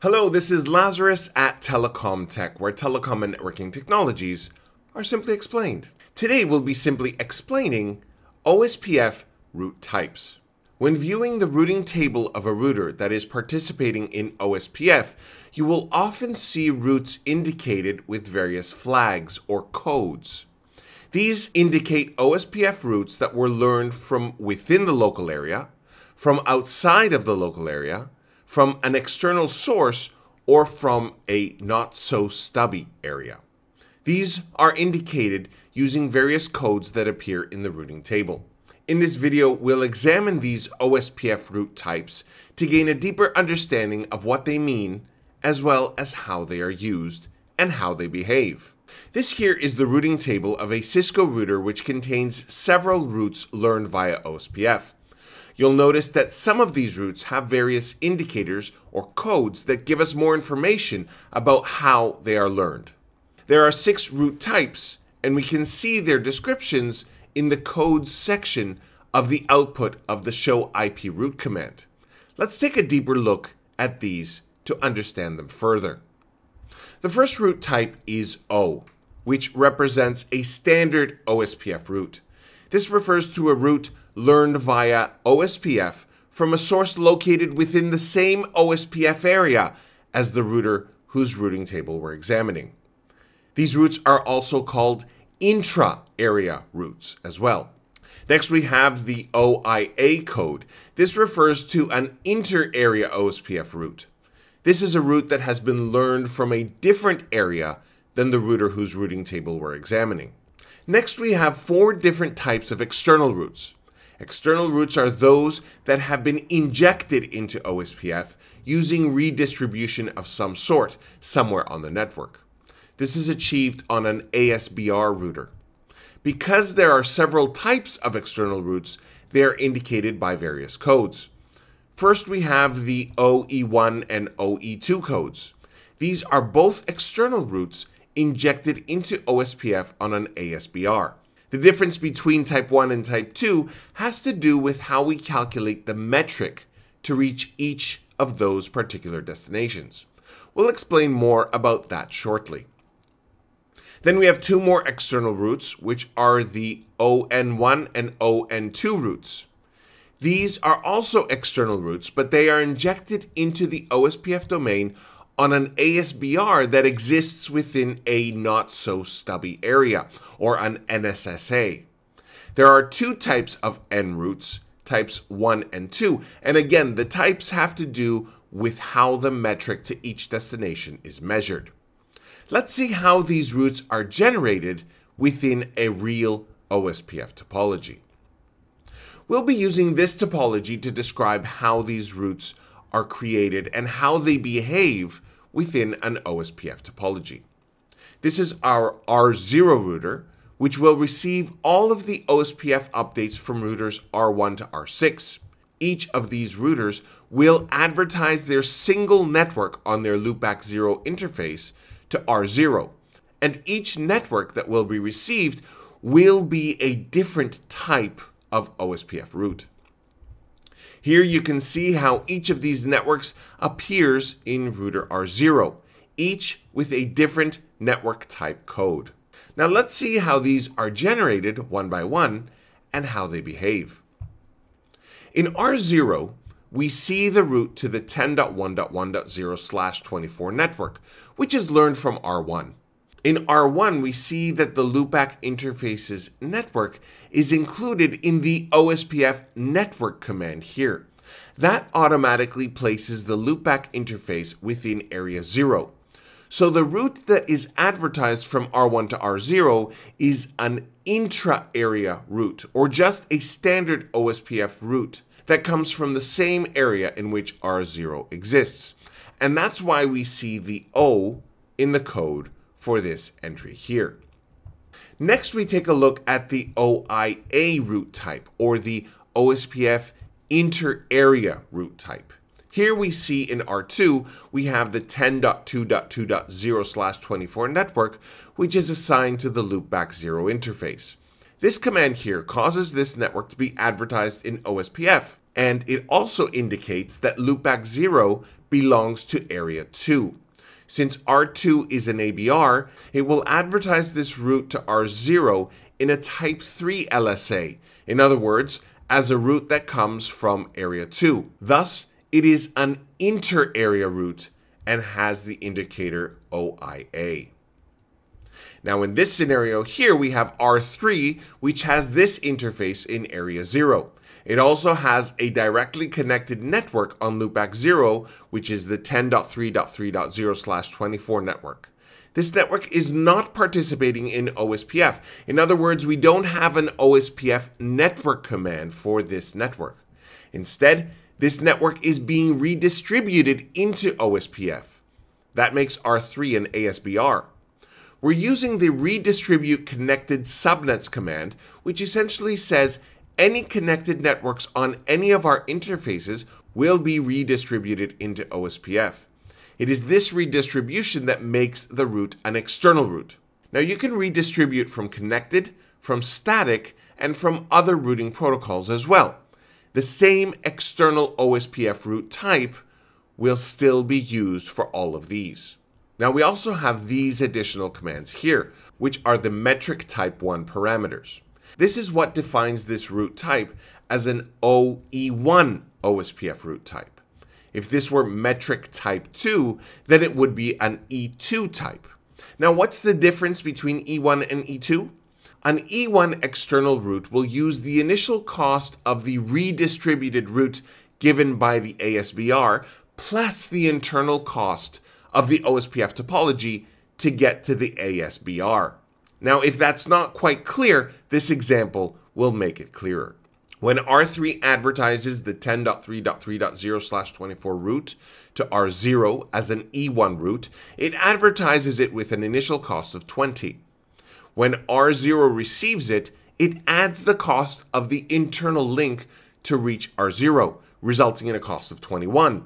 Hello, this is Lazarus at Telecom Tech, where telecom and networking technologies are simply explained. Today we'll be simply explaining OSPF route types. When viewing the routing table of a router that is participating in OSPF, you will often see routes indicated with various flags or codes. These indicate OSPF routes that were learned from within the local area, from outside of the local area, from an external source, or from a not-so-stubby area. These are indicated using various codes that appear in the routing table. In this video, we'll examine these OSPF route types to gain a deeper understanding of what they mean, as well as how they are used and how they behave. This here is the routing table of a Cisco router which contains several routes learned via OSPF. You'll notice that some of these routes have various indicators or codes that give us more information about how they are learned. There are 6 route types, and we can see their descriptions in the codes section of the output of the show IP route command. Let's take a deeper look at these to understand them further. The first route type is O, which represents a standard OSPF route. This refers to a route learned via OSPF from a source located within the same OSPF area as the router whose routing table we're examining. These routes are also called intra-area routes as well. Next, we have the OIA code. This refers to an inter-area OSPF route. This is a route that has been learned from a different area than the router whose routing table we're examining. Next, we have 4 different types of external routes. External routes are those that have been injected into OSPF using redistribution of some sort somewhere on the network. This is achieved on an ASBR router. Because there are several types of external routes, they are indicated by various codes. First, we have the OE1 and OE2 codes. These are both external routes injected into OSPF on an ASBR. The difference between type 1 and type 2 has to do with how we calculate the metric to reach each of those particular destinations. We'll explain more about that shortly. Then we have 2 more external routes, which are the ON1 and ON2 routes. These are also external routes, but they are injected into the OSPF domain on an ASBR that exists within a not-so-stubby area, or an NSSA. There are 2 types of N routes, types 1 and 2, and again, the types have to do with how the metric to each destination is measured. Let's see how these routes are generated within a real OSPF topology. We'll be using this topology to describe how these routes are created and how they behave within an OSPF topology. This is our R0 router, which will receive all of the OSPF updates from routers R1 to R6. Each of these routers will advertise their single network on their loopback 0 interface to R0, and each network that will be received will be a different type of OSPF route. Here you can see how each of these networks appears in router R0, each with a different network type code. Now let's see how these are generated one by one and how they behave. In R0, we see the route to the 10.1.1.0/24 network, which is learned from R1. In R1, we see that the loopback interfaces network is included in the OSPF network command here. That automatically places the loopback interface within area 0. So the route that is advertised from R1 to R0 is an intra-area route, or just a standard OSPF route that comes from the same area in which R0 exists. And that's why we see the O in the code for this entry here. Next, we take a look at the OIA route type, or the OSPF inter-area route type. Here we see in R2, we have the 10.2.2.0/24 network, which is assigned to the loopback 0 interface. This command here causes this network to be advertised in OSPF, and it also indicates that loopback 0 belongs to Area 2. Since R2 is an ABR, it will advertise this route to R0 in a Type 3 LSA, in other words, as a route that comes from Area 2. Thus, it is an inter-area route and has the indicator OIA. Now in this scenario here, we have R3, which has this interface in Area 0. It also has a directly connected network on loopback 0, which is the 10.3.3.0/24 network. This network is not participating in OSPF. In other words, we don't have an OSPF network command for this network. Instead, this network is being redistributed into OSPF. That makes R3 an ASBR. We're using the redistribute connected subnets command, which essentially says any connected networks on any of our interfaces will be redistributed into OSPF. It is this redistribution that makes the route an external route. Now you can redistribute from connected, from static, and from other routing protocols as well. The same external OSPF route type will still be used for all of these. Now we also have these additional commands here, which are the metric type 1 parameters. This is what defines this route type as an OE1 OSPF route type. If this were metric type 2, then it would be an E2 type. Now what's the difference between E1 and E2? An E1 external route will use the initial cost of the redistributed route given by the ASBR plus the internal cost of the OSPF topology to get to the ASBR. Now, if that's not quite clear, this example will make it clearer. When R3 advertises the 10.3.3.0/24 route to R0 as an E1 route, it advertises it with an initial cost of 20. When R0 receives it, it adds the cost of the internal link to reach R0, resulting in a cost of 21.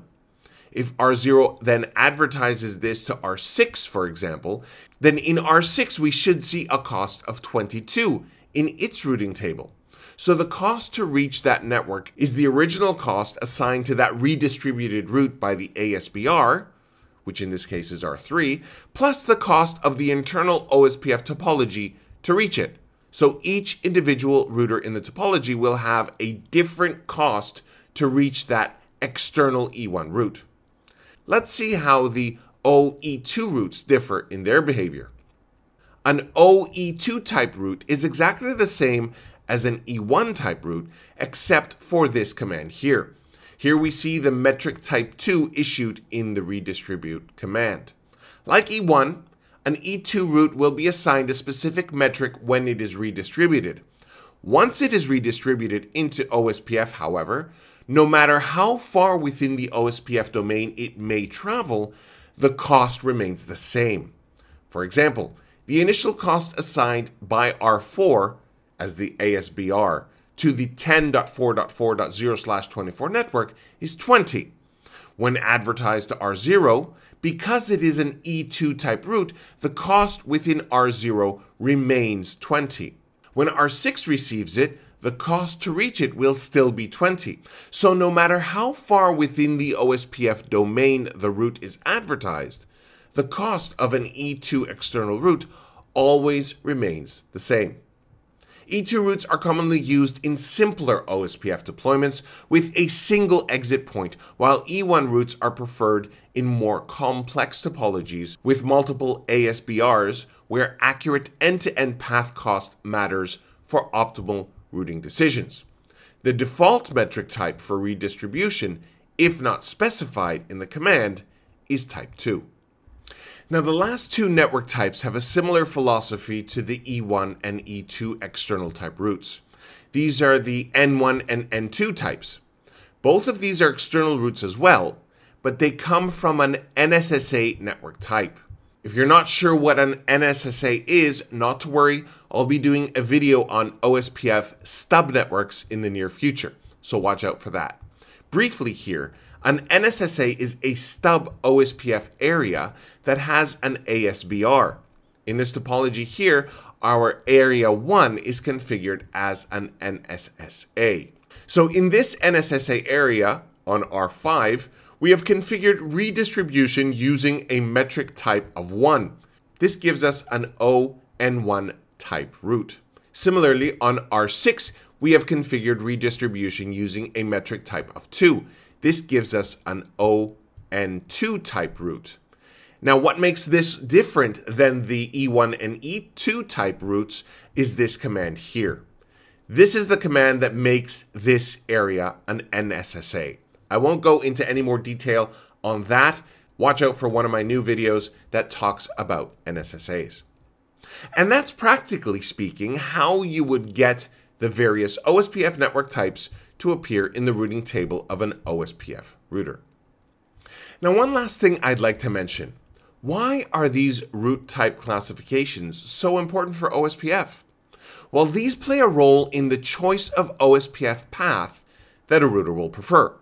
If R0 then advertises this to R6, for example, then in R6 we should see a cost of 22 in its routing table. So the cost to reach that network is the original cost assigned to that redistributed route by the ASBR, which in this case is R3, plus the cost of the internal OSPF topology to reach it. So each individual router in the topology will have a different cost to reach that external E1 route. Let's see how the OE2 routes differ in their behavior. An OE2 type route is exactly the same as an E1 type route, except for this command here. Here we see the metric type 2 issued in the redistribute command. Like E1, an E2 route will be assigned a specific metric when it is redistributed. Once it is redistributed into OSPF, however, no matter how far within the OSPF domain it may travel, the cost remains the same. For example, the initial cost assigned by R4 as the ASBR to the 10.4.4.0/24 network is 20. When advertised to R0, because it is an E2 type route, the cost within R0 remains 20. When R6 receives it, the cost to reach it will still be 20. So no matter how far within the OSPF domain the route is advertised, the cost of an E2 external route always remains the same. E2 routes are commonly used in simpler OSPF deployments with a single exit point, while E1 routes are preferred in more complex topologies with multiple ASBRs where accurate end-to-end path cost matters for optimal routing decisions. The default metric type for redistribution, if not specified in the command, is type 2. Now the last two network types have a similar philosophy to the E1 and E2 external type routes. These are the N1 and N2 types. Both of these are external routes as well, but they come from an NSSA network type. If you're not sure what an NSSA is, not to worry, I'll be doing a video on OSPF stub networks in the near future, so watch out for that. Briefly here, an NSSA is a stub OSPF area that has an ASBR. In this topology here, our area 1 is configured as an NSSA. So in this NSSA area on R5, we have configured redistribution using a metric type of 1. This gives us an O and 1 type root. Similarly, on R6, we have configured redistribution using a metric type of 2. This gives us an O and 2 type root. Now, what makes this different than the E1 and E2 type roots is this command here. This is the command that makes this area an NSSA. I won't go into any more detail on that. Watch out for one of my new videos that talks about NSSAs. And that's, practically speaking, how you would get the various OSPF network types to appear in the routing table of an OSPF router. Now, one last thing I'd like to mention. Why are these root type classifications so important for OSPF? Well, these play a role in the choice of OSPF path that a router will prefer.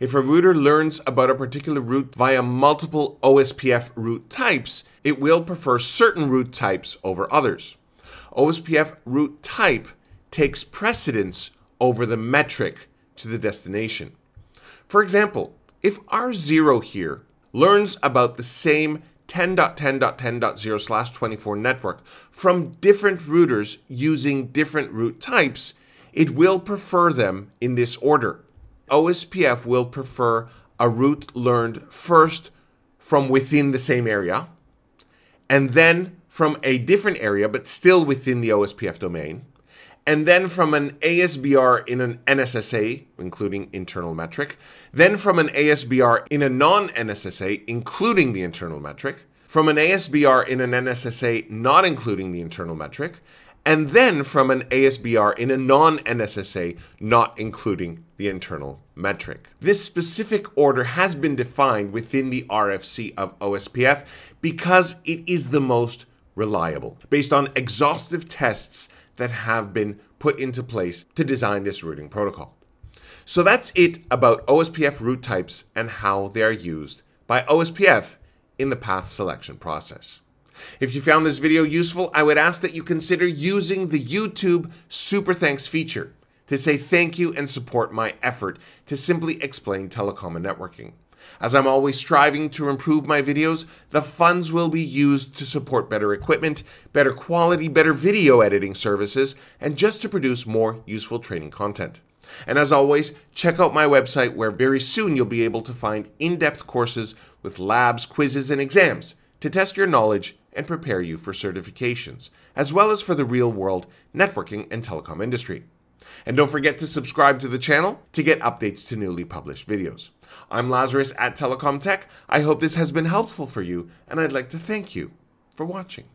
If a router learns about a particular route via multiple OSPF route types, it will prefer certain route types over others. OSPF route type takes precedence over the metric to the destination. For example, if R0 here learns about the same 10.10.10.0/24 network from different routers using different route types, it will prefer them in this order. OSPF will prefer a route learned first from within the same area, and then from a different area, but still within the OSPF domain, and then from an ASBR in an NSSA, including internal metric, then from an ASBR in a non-NSSA, including the internal metric, from an ASBR in an NSSA not including the internal metric, and then from an ASBR in a non-NSSA not including the internal metric. This specific order has been defined within the RFC of OSPF because it is the most reliable, based on exhaustive tests that have been put into place to design this routing protocol. So that's it about OSPF route types and how they are used by OSPF in the path selection process. If you found this video useful, I would ask that you consider using the YouTube Super Thanks feature to say thank you and support my effort to simply explain telecom and networking. As I'm always striving to improve my videos, the funds will be used to support better equipment, better quality, better video editing services, and just to produce more useful training content. And as always, check out my website where very soon you'll be able to find in-depth courses with labs, quizzes, and exams to test your knowledge and prepare you for certifications, as well as for the real-world networking and telecom industry. And don't forget to subscribe to the channel to get updates to newly published videos. I'm Lazarus at Telecom Tech. I hope this has been helpful for you, and I'd like to thank you for watching.